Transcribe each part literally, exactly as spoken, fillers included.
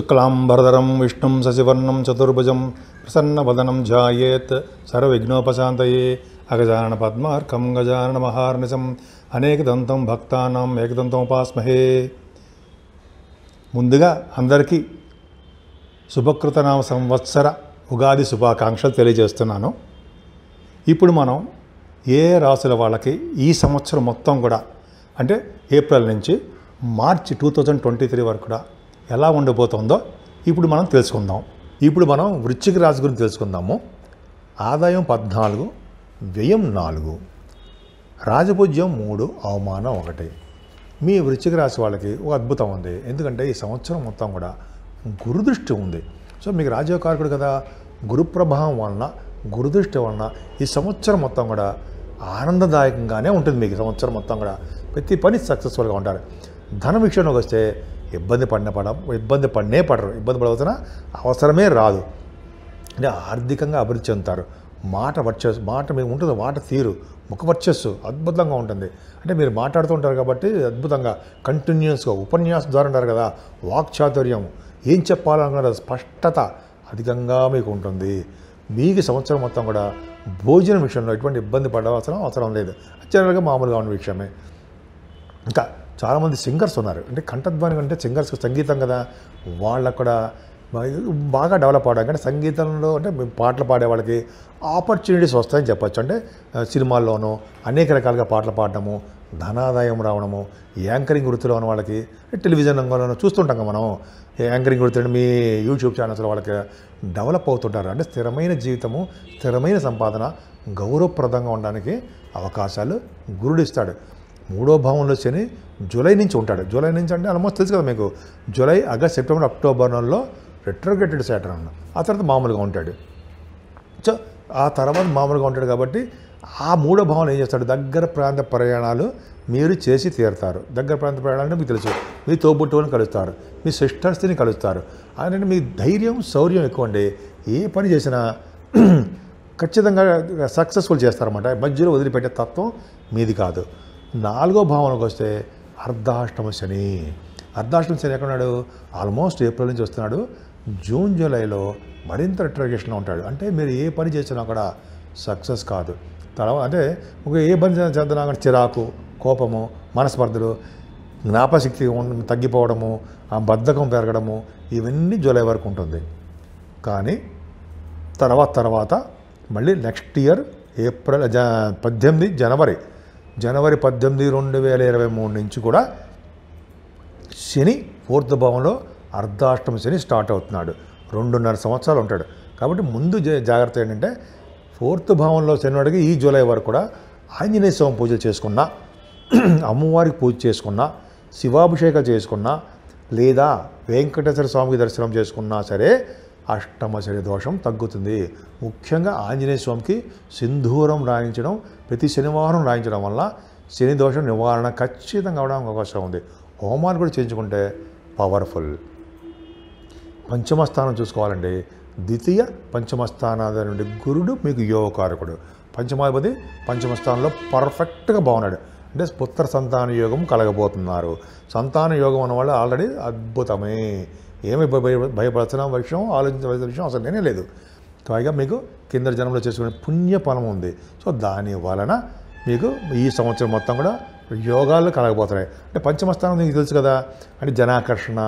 शुक्लांबरधरं विष्णुं सशिवर्णं चतुर्भुजं प्रसन्नवदनं ध्यायेत् सर्वविघ्नोपशान्तये अगजाननपद्मार्कं गजाननमहार्निशं अनेकदन्तं भक्तानां एकदन्तमुपास्महे। ముందుగా అందరికీ శుభకృతనామ సంవత్సర ఉగాది శుభాకాంక్షలు తెలియజేస్తున్నాను। ఇప్పుడు మనం ఏ రాశుల వాళ్ళకి ఈ సంవత్సరం మొత్తం కూడా అంటే ఏప్రిల్ నుంచి March two thousand twenty three వరకు కూడా ఎలా ఉండబోతుందో ఇప్పుడు మనం తెలుసుకుందాం। ఇప్పుడు మనం వృశ్చిక రాశి గురించి తెలుసుకుందాము। ఆదాయం పద్నాలుగు, వ్యయం నాలుగు, రాజపూజ్యం మూడు, అవమానం ఒకటి। మీ వృశ్చిక రాశి వాళ్ళకి ఒక అద్భుతం ఉంది, ఎందుకంటే ఈ సంవత్సరం మొత్తం కూడా గురుదృష్టి ఉంది। సో మీకు రాజయోగకారకుడు కదా, గురు ప్రభావం వలన గురుదృష్టి వలన ఈ సంవత్సరం మొత్తం కూడా ఆనందదాయకంగానే ఉంటుంది। మీకు సంవత్సరం మొత్తం కూడా ప్రతి పని సక్సెస్ఫుల్గా ఉంటారు। ధన విషయంలోకి వస్తే ఇబ్బంది పడిన పడం ఇబ్బంది పడినే పడరు, ఇబ్బంది పడవలసిన అవసరమే రాదు। అంటే ఆర్థికంగా అభివృద్ధి చెందుతారు। మాట వర్చస్సు, మాట మీకు ఉంటుంది, మాట తీరు, ముఖ వర్చస్సు అద్భుతంగా ఉంటుంది। అంటే మీరు మాట్లాడుతూ ఉంటారు కాబట్టి అద్భుతంగా కంటిన్యూస్గా ఉపన్యాసం ద్వారా ఉంటారు కదా। వాక్ చాతుర్యం, ఏం చెప్పాలనుకున్న స్పష్టత అధికంగా మీకు ఉంటుంది। మీకు సంవత్సరం మొత్తం కూడా భోజనం విషయంలో ఎటువంటి ఇబ్బంది పడవలసిన అవసరం లేదు, జనరల్గా మామూలుగా ఉన్న విషయమే। ఇంకా చాలామంది సింగర్స్ ఉన్నారు, అంటే కంఠధ్వని అంటే సింగర్స్ సంగీతం కదా, వాళ్ళకు కూడా బాగా డెవలప్ అవడం కానీ సంగీతంలో అంటే పాటలు పాడే వాళ్ళకి ఆపర్చునిటీస్ వస్తాయని చెప్పచ్చు। అంటే సినిమాల్లోనూ అనేక రకాలుగా పాటలు పాడడము, ధనాదాయం రావడము, యాంకరింగ్ వృత్తిలో ఉన్న వాళ్ళకి టెలివిజన్ రంగంలోనూ చూస్తుంటాం మనం యాంకరింగ్ వృత్తిని, మీ యూట్యూబ్ ఛానల్స్లో వాళ్ళకి డెవలప్ అవుతుంటారు। అంటే స్థిరమైన జీవితము, స్థిరమైన సంపాదన, గౌరవప్రదంగా ఉండడానికి అవకాశాలు గురుడు ఇస్తాడు। మూడో భావంలో శని జూలై నుంచి ఉంటాడు, జూలై నుంచి అంటే ఆల్మోస్ట్ తెలుసు కదా మీకు, జూలై ఆగస్ట్ సెప్టెంబర్ అక్టోబర్ నెలలో రెట్రోగ్రేటెడ్ సాటర్న్, ఆ తర్వాత మామూలుగా ఉంటాడు। సో ఆ తర్వాత మామూలుగా ఉంటాడు కాబట్టి ఆ మూడో భావన ఏం చేస్తాడు, దగ్గర ప్రాంత ప్రయాణాలు మీరు చేసి తీరుతారు। దగ్గర ప్రాంత ప్రయాణాలు అంటే మీకు తెలుసు, మీ తోబుట్టువులను కలుస్తారు, మీ సిస్టర్స్ని కలుస్తారు। అంటే మీ ధైర్యం శౌర్యం ఎక్కువ అండి, ఏ పని చేసినా ఖచ్చితంగా సక్సెస్ఫుల్ చేస్తారన్నమాట, మధ్యలో వదిలిపెట్టే తత్వం మీది కాదు। నాలుగో భావనకు వస్తే అర్ధాష్టమ శని, అర్ధాష్టమ శని ఎక్కడున్నాడు, ఆల్మోస్ట్ ఏప్రిల్ నుంచి వస్తున్నాడు, జూన్ జూలైలో మరింత రిట్రగేషన్లో ఉంటాడు। అంటే మీరు ఏ పని చేసినా కూడా సక్సెస్ కాదు, తర్వాత అంటే ఏ పని చేద్దాం కానీ చిరాకు, కోపము, మనస్పర్ధలు, జ్ఞాపశక్తి తగ్గిపోవడము, ఆ బద్ధకం పెరగడము, ఇవన్నీ జూలై వరకు ఉంటుంది। కానీ తర్వాత తర్వాత మళ్ళీ నెక్స్ట్ ఇయర్ ఏప్రిల్ జ పద్దెనిమిది జనవరి జనవరి పద్దెనిమిది రెండు వేల ఇరవై మూడు నుంచి కూడా శని ఫోర్త్ భావంలో అర్ధాష్టమ శని స్టార్ట్ అవుతున్నాడు, రెండున్నర సంవత్సరాలు ఉంటాడు। కాబట్టి ముందు జాగ్రత్త ఏంటంటే ఫోర్త్ భావంలో శనివాడికి ఈ జూలై వరకు కూడా ఆంజనేయ స్వామి పూజలు చేసుకున్నా, అమ్మవారికి పూజ చేసుకున్నా, శివాభిషేకం చేసుకున్నా, లేదా వెంకటేశ్వర స్వామికి దర్శనం చేసుకున్నా సరే అష్టమ శని దోషం తగ్గుతుంది। ముఖ్యంగా ఆంజనేయ స్వామికి సింధూరం రాయించడం, ప్రతి శనివారం రాయించడం వల్ల శని దోషం నివారణ ఖచ్చితంగా అవడానికి అవకాశం ఉంది। హోమాలు కూడా చేయించుకుంటే పవర్ఫుల్। పంచమ స్థానం చూసుకోవాలండి, ద్వితీయ పంచమ స్థానాధి నుండి గురుడు మీకు యోగకారకుడు, పంచమాధిపతి పంచమ స్థానంలో పర్ఫెక్ట్గా బాగున్నాడు। అంటే పుత్ర సంతాన యోగం కలగబోతున్నారు, సంతాన యోగం అన్న వాళ్ళు ఆల్రెడీ అద్భుతమే, ఏమి భయ భయపడాల్సిన విషయం ఆలోచించవలసిన విషయం అసలు నేనే లేదు। పైగా మీకు కింద జన్మలో చేసుకునే పుణ్యఫలం ఉంది, సో దాని వలన మీకు ఈ సంవత్సరం మొత్తం కూడా యోగాలు కలగబోతున్నాయి। అంటే పంచమస్థానం మీకు తెలుసు కదా, అంటే జనాకర్షణ,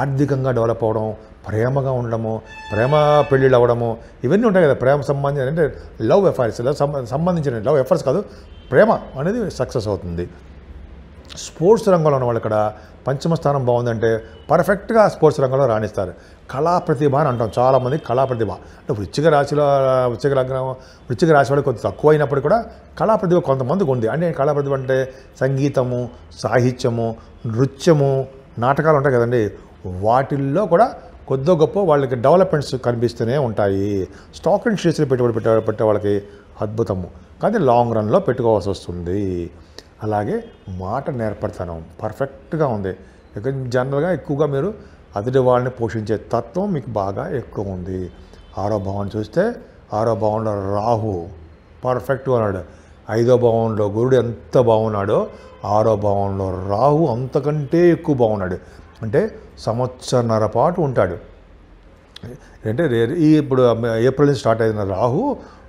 ఆర్థికంగా డెవలప్ అవడం, ప్రేమగా ఉండడము, ప్రేమ పెళ్ళిళ్ళు అవ్వడము, ఇవన్నీ ఉంటాయి కదా, ప్రేమ సంబంధించిన అంటే లవ్ ఎఫైర్స్, సంబంధించిన లవ్ ఎఫైర్స్ కాదు, ప్రేమ అనేది సక్సెస్ అవుతుంది। స్పోర్ట్స్ రంగంలో ఉన్న వాళ్ళు ఇక్కడ పంచమస్థానం బాగుందంటే పర్ఫెక్ట్గా స్పోర్ట్స్ రంగంలో రాణిస్తారు। కళా ప్రతిభ అని అంటాం, చాలామంది కళా ప్రతిభ అంటే వృశ్చిక రాశిలో వృశ్చిక లగ్నం వృశ్చిక రాశి వాళ్ళు కొంచెం తక్కువ అయినప్పుడు కూడా కళా ప్రతిభ కొంతమందికి ఉంది। అంటే కళా ప్రతిభ అంటే సంగీతము, సాహిత్యము, నృత్యము, నాటకాలు ఉంటాయి కదండి, వాటిల్లో కూడా కొద్దో గొప్ప వాళ్ళకి డెవలప్మెంట్స్ కనిపిస్తూనే ఉంటాయి। స్టాక్ అండ్ షేర్స్లో పెట్టుబడి పెట్టే పెట్టే వాళ్ళకి అద్భుతము, కానీ లాంగ్ రన్లో పెట్టుకోవాల్సి వస్తుంది। అలాగే మాట నేర్పడతనం పర్ఫెక్ట్గా ఉంది, జనరల్గా ఎక్కువగా మీరు అతడి వాళ్ళని పోషించే తత్వం మీకు బాగా ఎక్కువ ఉంది। ఆరో భావన చూస్తే ఆరో భావనలో రాహు పర్ఫెక్ట్గా ఉన్నాడు, ఐదో భావంలో గురుడు ఎంత బాగున్నాడో ఆరో భావంలో రాహు అంతకంటే ఎక్కువ బాగున్నాడు। అంటే సంవత్సరన్నర పాటు ఉంటాడు. అంటే ఈ ఇప్పుడు ఏప్రిల్ నుంచి స్టార్ట్ అయిన Rahu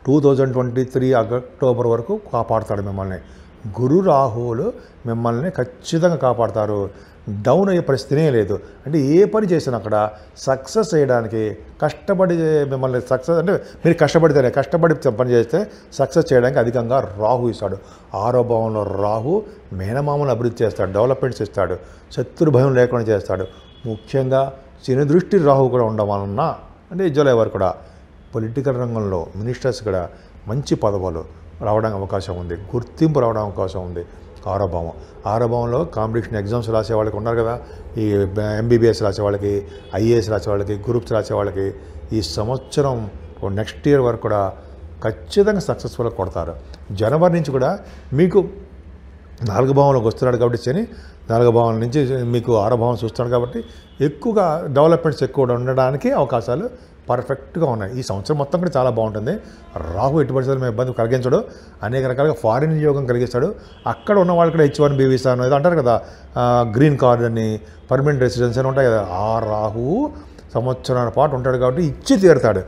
two thousand twenty three October వరకు కాపాడుతాడు మిమ్మల్ని. గురు రాహువులు మిమ్మల్ని ఖచ్చితంగా కాపాడుతారు. డౌన్ అయ్యే పరిస్థితినే లేదు. అంటే ఏ పని చేసినా అక్కడ సక్సెస్ చేయడానికి కష్టపడి మిమ్మల్ని సక్సెస్ అంటే మీరు కష్టపడితేనే కష్టపడి పని చేస్తే సక్సెస్ చేయడానికి అధికంగా రాహు ఇస్తాడు. ఆరో భావంలో రాహు మేనమామను అభివృద్ధి చేస్తాడు, డెవలప్మెంట్స్ ఇస్తాడు, శత్రు భయం లేకుండా చేస్తాడు. ముఖ్యంగా శని దృష్టి రాహువు కూడా ఉండమన్నా అంటే జూలై వరకు కూడా పొలిటికల్ రంగంలో మినిస్టర్స్ కూడా మంచి పదవులు రావడానికి అవకాశం ఉంది, గుర్తింపు రావడానికి అవకాశం ఉంది. ఆరో భావం ఆరో భావంలో కాంపిటీషన్ ఎగ్జామ్స్ రాసే వాళ్ళకి ఉన్నారు కదా, ఈ ఎంబీబీఎస్ రాసే వాళ్ళకి, ఐఏఎస్ రాసే వాళ్ళకి, గ్రూప్స్ రాసే వాళ్ళకి ఈ సంవత్సరం నెక్స్ట్ ఇయర్ వరకు కూడా ఖచ్చితంగా సక్సెస్ఫుల్గా కొడతారు. జనవరి నుంచి కూడా మీకు నాలుగు భావంలోకి వస్తున్నాడు కాబట్టి శని, నాలుగు భావం నుంచి మీకు ఆరో భావం చూస్తున్నాడు కాబట్టి ఎక్కువగా డెవలప్మెంట్స్ ఎక్కువ ఉండడానికి అవకాశాలు పర్ఫెక్ట్గా ఉన్నాయి. ఈ సంవత్సరం మొత్తం కూడా చాలా బాగుంటుంది. రాహు ఎటువంటి సార్లు మేము ఇబ్బంది కలిగించడు, అనేక రకాలుగా ఫారిన్ యోగం కలిగిస్తాడు. అక్కడ ఉన్న వాళ్ళు కూడా హెచ్ వన్ బి వీసా అనేది అంటారు కదా, గ్రీన్ కార్డు అని, పర్మనెంట్ రెసిడెన్స్ అని ఉంటాయి కదా, ఆ రాహు సంవత్సరాల పాటు ఉంటాడు కాబట్టి ఇచ్చి తీరుతాడు.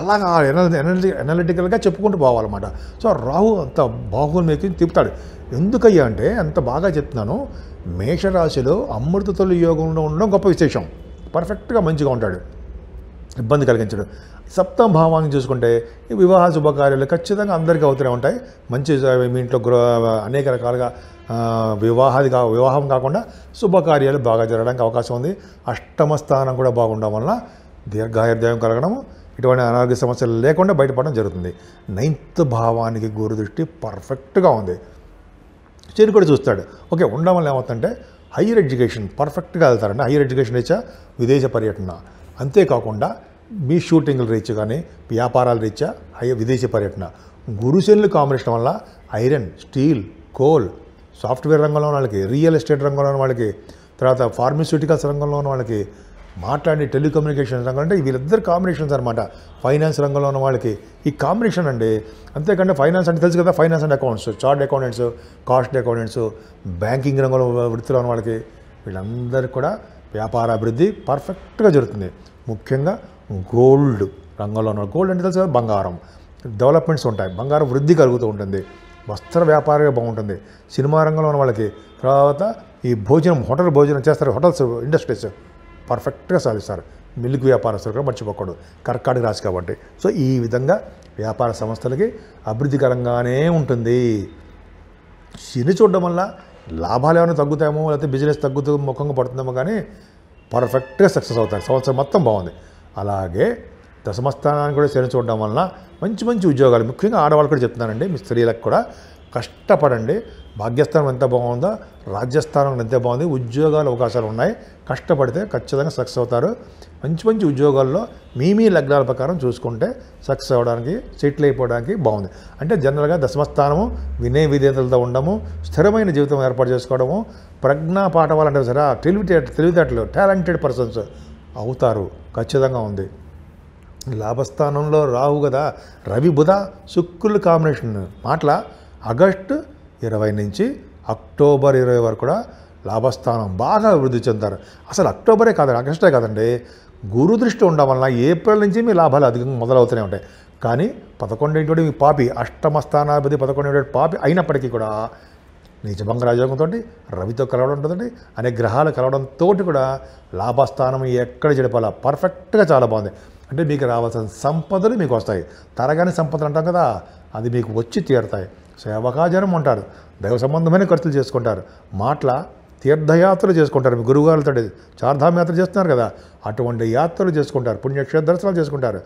అలాగా ఎనర్జీ ఎనలిటికల్గా చెప్పుకుంటూ పోవాలన్నమాట. సో రాహు అంత బాహువులు మీకు తిప్పుతాడు. ఎందుకయ్యా అంటే అంత బాగా చెప్తున్నాను, మేషరాశిలో అమృతతుల యోగంలో ఉండడం గొప్ప విశేషం. పర్ఫెక్ట్గా మంచిగా ఉంటాడు, ఇబ్బంది కలిగించడు. సప్తమ భావాన్ని చూసుకుంటే వివాహ శుభకార్యాలు ఖచ్చితంగా అందరికీ అవుతూనే ఉంటాయి. మంచి మీ ఇంట్లో గృహ అనేక రకాలుగా వివాహాది కా వివాహం కాకుండా శుభకార్యాలు బాగా జరగడానికి అవకాశం ఉంది. అష్టమ స్థానం కూడా బాగుండడం వల్ల దీర్ఘాయుర్దాయం కలగడము, ఇటువంటి అనారోగ్య సమస్యలు లేకుండా బయటపడడం జరుగుతుంది. నైన్త్ భావానికి గురు దృష్టి పర్ఫెక్ట్గా ఉంది. చెడు కూడా చూస్తాడు. ఓకే, ఉండడం వల్ల ఏమవుతుందంటే హైయర్ ఎడ్యుకేషన్ పర్ఫెక్ట్గా వెళ్తారండి. హైయర్ ఎడ్యుకేషన్ రీచ్, విదేశ పర్యటన, అంతేకాకుండా మీ షూటింగ్లు రీచ్ కానీ వ్యాపారాల రీచ్ హై విదేశీ పర్యటన. గురుశనులు కాంబినేషన్ వల్ల ఐరన్, స్టీల్, కోల్, సాఫ్ట్వేర్ రంగంలో ఉన్న వాళ్ళకి, రియల్ ఎస్టేట్ రంగంలో ఉన్న వాళ్ళకి, తర్వాత ఫార్మస్యూటికల్స్ రంగంలో ఉన్న వాళ్ళకి, మాట్లాడి టెలికమ్యూనికేషన్ రంగం అంటే వీళ్ళిద్దరు కాంబినేషన్స్ అనమాట. ఫైనాన్స్ రంగంలో ఉన్న వాళ్ళకి ఈ కాంబినేషన్ అండి. అంతేకాకుండా ఫైనాన్స్ అంటే తెలుసు కదా, finance and accounts, chart accountants, cost accountants, banking రంగంలో వృత్తిలో ఉన్న వాళ్ళకి వీళ్ళందరూ కూడా వ్యాపారాభివృద్ధి పర్ఫెక్ట్గా జరుగుతుంది. ముఖ్యంగా గోల్డ్ రంగంలో ఉన్న గోల్డ్ అంటే తెలుసు కదా, బంగారం డెవలప్మెంట్స్ ఉంటాయి, బంగారం వృద్ధి కలుగుతూ ఉంటుంది. వస్త్ర వ్యాపారంగా బాగుంటుంది. సినిమా రంగంలో ఉన్న వాళ్ళకి, తర్వాత ఈ భోజనం హోటల్ భోజనం చేస్తారు, హోటల్స్ ఇండస్ట్రీస్ పర్ఫెక్ట్గా సాధిస్తారు. మిల్క్ వ్యాపారస్తులు కూడా మర్చిపోకూడదు, కర్కాటక రాశి కాబట్టి. సో ఈ విధంగా వ్యాపార సంస్థలకి అభివృద్ధికరంగానే ఉంటుంది. శని చూడడం వల్ల లాభాలు ఏమైనా తగ్గుతాయేమో, లేకపోతే బిజినెస్ తగ్గుతూ ముఖంగా పడుతుందేమో, కానీ పర్ఫెక్ట్గా సక్సెస్ అవుతారు. సంవత్సరం మొత్తం బాగుంది. అలాగే దశమస్థానాన్ని కూడా శని చూడడం వలన మంచి మంచి ఉద్యోగాలు, ముఖ్యంగా ఆడవాళ్ళు కూడా చెప్తున్నానండి, మీ స్త్రీలకు కూడా కష్టపడండి. భాగ్యస్థానం ఎంత బాగుందో రాజ్యస్థానం ఎంత బాగుంది, ఉద్యోగాల అవకాశాలు ఉన్నాయి. కష్టపడితే ఖచ్చితంగా సక్సెస్ అవుతారు. మంచి మంచి ఉద్యోగాల్లో మీ మీ లగ్నాల ప్రకారం చూసుకుంటే సక్సెస్ అవ్వడానికి, సెటిల్ అయిపోవడానికి బాగుంది. అంటే జనరల్గా దశమస్థానము వినయ విధేయతలతో ఉండము, స్థిరమైన జీవితం ఏర్పాటు చేసుకోవడము, ప్రజ్ఞా పాఠవాలంటే సరే తెలివితేట తెలివితేటలు టాలెంటెడ్ పర్సన్స్ అవుతారు ఖచ్చితంగా ఉంది. లాభస్థానంలో రాహు కదా, రవి బుధ శుక్రుల కాంబినేషన్ మాటల ఆగస్టు ఇరవై నుంచి అక్టోబర్ ఇరవై వరకు కూడా లాభస్థానం బాగా అభివృద్ధి చెందుతారు. అసలు అక్టోబరే కాదు, ఆగస్టే కాదండి. గురు దృష్టి ఉండడం వలన ఏప్రిల్ నుంచి మీ లాభాలు అధికంగా మొదలవుతూనే ఉంటాయి. కానీ పదకొండేటువంటి మీ పాపి, అష్టమ స్థానాధిపతి పదకొండేటువంటి పాపి అయినప్పటికీ కూడా నిజభంగ రాజయోగంతో రవితో కలవడంతో అనే గ్రహాలు కలవడంతో కూడా లాభస్థానం ఎక్కడ చెడిపోలా పర్ఫెక్ట్గా చాలా బాగుంది. అంటే మీకు రావాల్సిన సంపదలు మీకు వస్తాయి. తరగానే సంపదలు అంటాం కదా, అది మీకు వచ్చి తీరుతాయి. సేవకాజనం ఉంటారు, దైవ సంబంధమైన ఖర్చులు చేసుకుంటారు, మాటల తీర్థయాత్రలు చేసుకుంటారు. మీ గురువుగారితో చార్ధామ యాత్ర చేస్తున్నారు కదా, అటువంటి యాత్రలు చేసుకుంటారు, పుణ్యక్షేత్ర దర్శనాలు చేసుకుంటారు.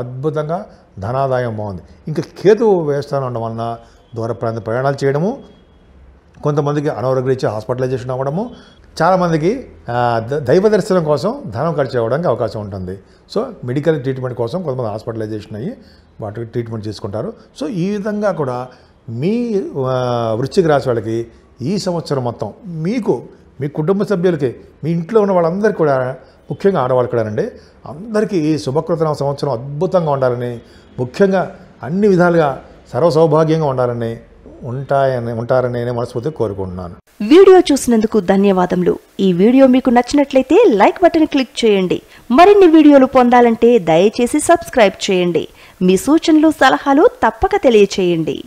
అద్భుతంగా ధనాదాయం బాగుంది. ఇంకా కేతువు వేస్తాను ఉండడం వలన దూర ప్రాంత ప్రయాణాలు చేయడము, కొంతమందికి అనారోగ్యం ఇచ్చి హాస్పిటలైజేషన్ అవ్వడము, చాలామందికి దైవ దర్శనం కోసం ధనం ఖర్చు అవ్వడానికి అవకాశం ఉంటుంది. సో మెడికల్ ట్రీట్మెంట్ కోసం కొంతమంది హాస్పిటలైజేషన్ అయ్యి వాటికి ట్రీట్మెంట్ చేసుకుంటారు. సో ఈ విధంగా కూడా మీ వృశ్చిక రాశి వాళ్ళకి ఈ సంవత్సరం మొత్తం మీకు, మీ కుటుంబ సభ్యులకి, మీ ఇంట్లో ఉన్న వాళ్ళందరికీ కూడా, ముఖ్యంగా ఆడవాళ్ళు కూడానండి, అందరికీ ఈ శుభకృత నామ సంవత్సరం అద్భుతంగా ఉండాలని, ముఖ్యంగా అన్ని విధాలుగా సర్వసౌభాగ్యంగా ఉండాలని ఉంటాయని ఉంటారని నేను మనస్ఫూర్తిగా కోరుకుంటున్నాను. వీడియో చూసినందుకు ధన్యవాదములు. ఈ వీడియో మీకు నచ్చినట్లయితే లైక్ బటన్ క్లిక్ చేయండి. మరిన్ని వీడియోలు పొందాలంటే దయచేసి సబ్స్క్రైబ్ చేయండి. మీ సూచనలు సలహాలు తప్పక తెలియజేయండి.